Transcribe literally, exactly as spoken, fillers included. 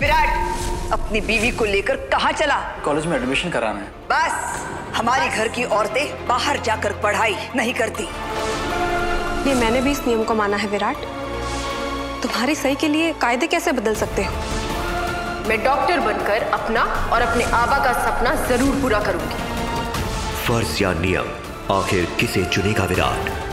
विराट अपनी बीवी को लेकर कहाँ चला? कॉलेज में एडमिशन कराना है। बस हमारी घर की औरतें बाहर जाकर पढ़ाई नहीं करती। ये मैंने भी इस नियम को माना है विराट। तुम्हारी सही के लिए कायदे कैसे बदल सकते हो? मैं डॉक्टर बनकर अपना और अपने आबा का सपना जरूर पूरा करूंगी। फर्ज या नियम, आखिर किसे चुनेगा विराट?